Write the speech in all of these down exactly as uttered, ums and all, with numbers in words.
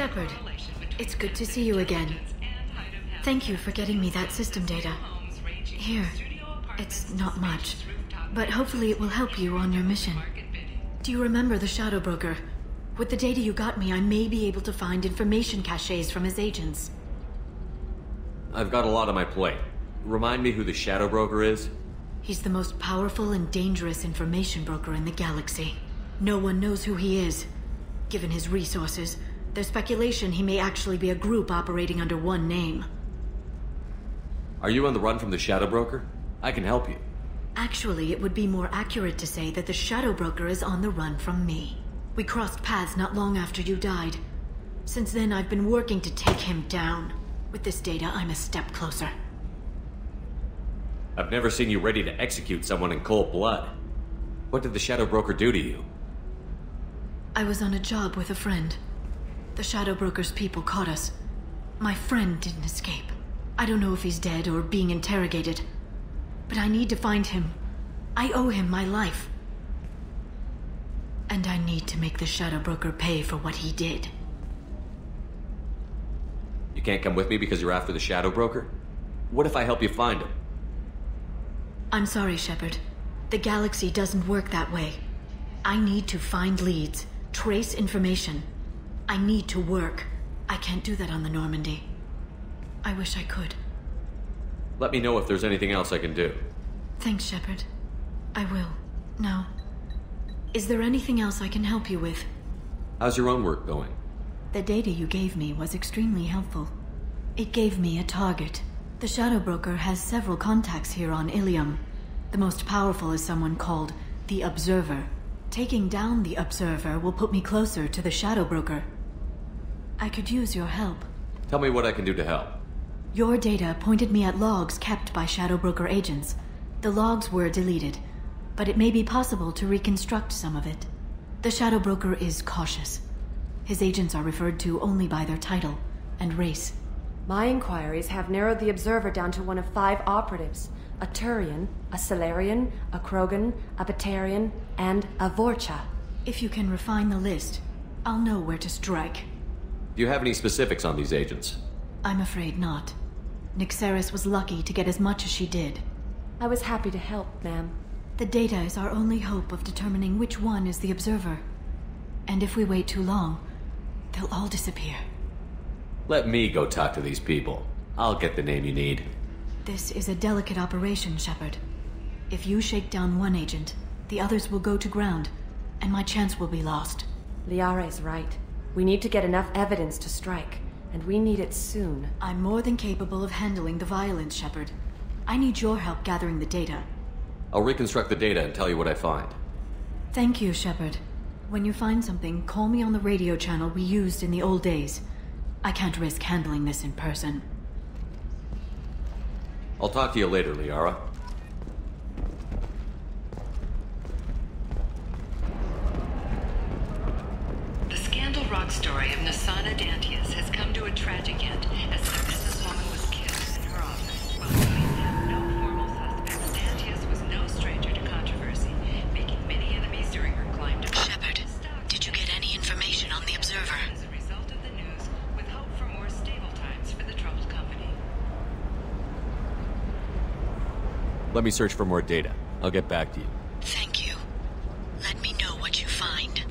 Shepard, it's good to see you again. Thank you for getting me that system data. Here, it's not much, but hopefully it will help you on your mission. Do you remember the Shadow Broker? With the data you got me, I may be able to find information caches from his agents. I've got a lot on my plate. Remind me who the Shadow Broker is? He's the most powerful and dangerous information broker in the galaxy. No one knows who he is. Given his resources, there's speculation he may actually be a group operating under one name. Are you on the run from the Shadow Broker? I can help you. Actually, it would be more accurate to say that the Shadow Broker is on the run from me. We crossed paths not long after you died. Since then, I've been working to take him down. With this data, I'm a step closer. I've never seen you ready to execute someone in cold blood. What did the Shadow Broker do to you? I was on a job with a friend. The Shadow Broker's people caught us. My friend didn't escape. I don't know if he's dead or being interrogated, but I need to find him. I owe him my life. And I need to make the Shadow Broker pay for what he did. You can't come with me because you're after the Shadow Broker? What if I help you find him? I'm sorry, Shepard. The galaxy doesn't work that way. I need to find leads, trace information. I need to work. I can't do that on the Normandy. I wish I could. Let me know if there's anything else I can do. Thanks, Shepard. I will. Now, is there anything else I can help you with? How's your own work going? The data you gave me was extremely helpful. It gave me a target. The Shadow Broker has several contacts here on Ilium. The most powerful is someone called the Observer. Taking down the Observer will put me closer to the Shadow Broker. I could use your help. Tell me what I can do to help. Your data pointed me at logs kept by Shadow Broker agents. The logs were deleted, but it may be possible to reconstruct some of it. The Shadow Broker is cautious. His agents are referred to only by their title and race. My inquiries have narrowed the Observer down to one of five operatives. A Turian, a Salarian, a Krogan, a Batarian, and a Vorcha. If you can refine the list, I'll know where to strike. Do you have any specifics on these agents? I'm afraid not. Nyxeris was lucky to get as much as she did. I was happy to help, ma'am. The data is our only hope of determining which one is the Observer. And if we wait too long, they'll all disappear. Let me go talk to these people. I'll get the name you need. This is a delicate operation, Shepard. If you shake down one agent, the others will go to ground, and my chance will be lost. Liara is right. We need to get enough evidence to strike, and we need it soon. I'm more than capable of handling the violence, Shepard. I need your help gathering the data. I'll reconstruct the data and tell you what I find. Thank you, Shepard. When you find something, call me on the radio channel we used in the old days. I can't risk handling this in person. I'll talk to you later, Liara. The scandal rock story of Nyxeris Dantius has come to a tragic end as the businesswoman was killed in her office. While we have no formal suspects, Dantius was no stranger to controversy, making many enemies during her climb to... Shepard, did you get any information on the Observer? Let me search for more data. I'll get back to you. Thank you. Let me know what you find.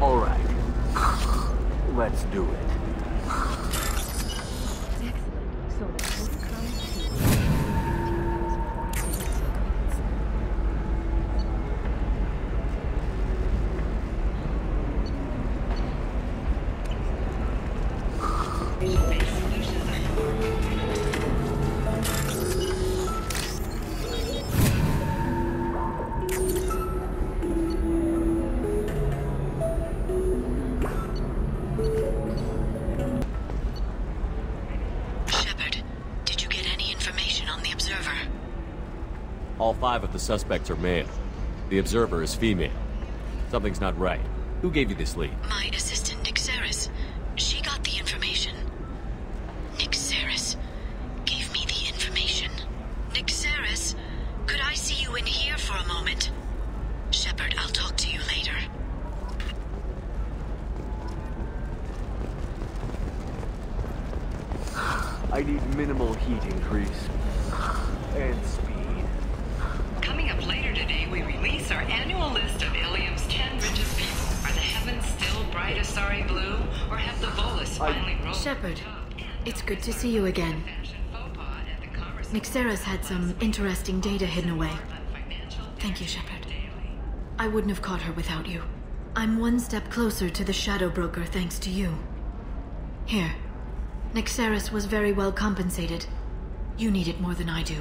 All right, let's do it. five of the suspects are male. The Observer is female. Something's not right. Who gave you this lead? My assistant, Nyxeris. She got the information. Nyxeris gave me the information. Nyxeris, could I see you in here for a moment? Shepard, I'll talk to you later. I need minimal heat increase. And speed. Coming up later today, we release our annual list of Ilium's ten richest people. Are the heavens still bright Asari blue, or have the Volus finally rolled? Shepard, it's good to see you again. Nyxeris had some interesting data hidden away. Thank you, Shepard. I wouldn't have caught her without you. I'm one step closer to the Shadow Broker thanks to you. Here. Nyxeris was very well compensated. You need it more than I do.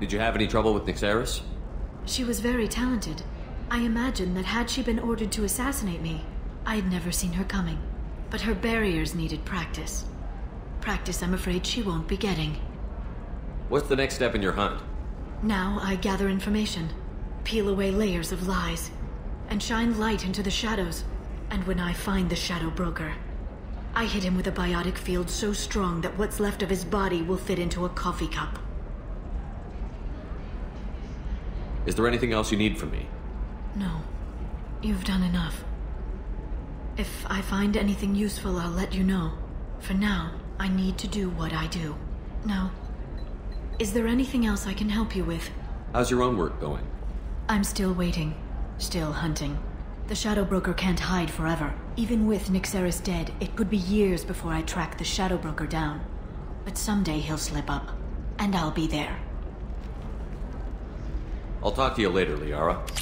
Did you have any trouble with Nyxeris? She was very talented. I imagine that had she been ordered to assassinate me, I'd never seen her coming. But her barriers needed practice. Practice I'm afraid she won't be getting. What's the next step in your hunt? Now I gather information, peel away layers of lies, and shine light into the shadows. And when I find the Shadow Broker, I hit him with a biotic field so strong that what's left of his body will fit into a coffee cup. Is there anything else you need from me? No. You've done enough. If I find anything useful, I'll let you know. For now, I need to do what I do. Now, is there anything else I can help you with? How's your own work going? I'm still waiting. Still hunting. The Shadow Broker can't hide forever. Even with Nyxeris dead, it could be years before I track the Shadow Broker down. But someday he'll slip up, and I'll be there. I'll talk to you later, Liara.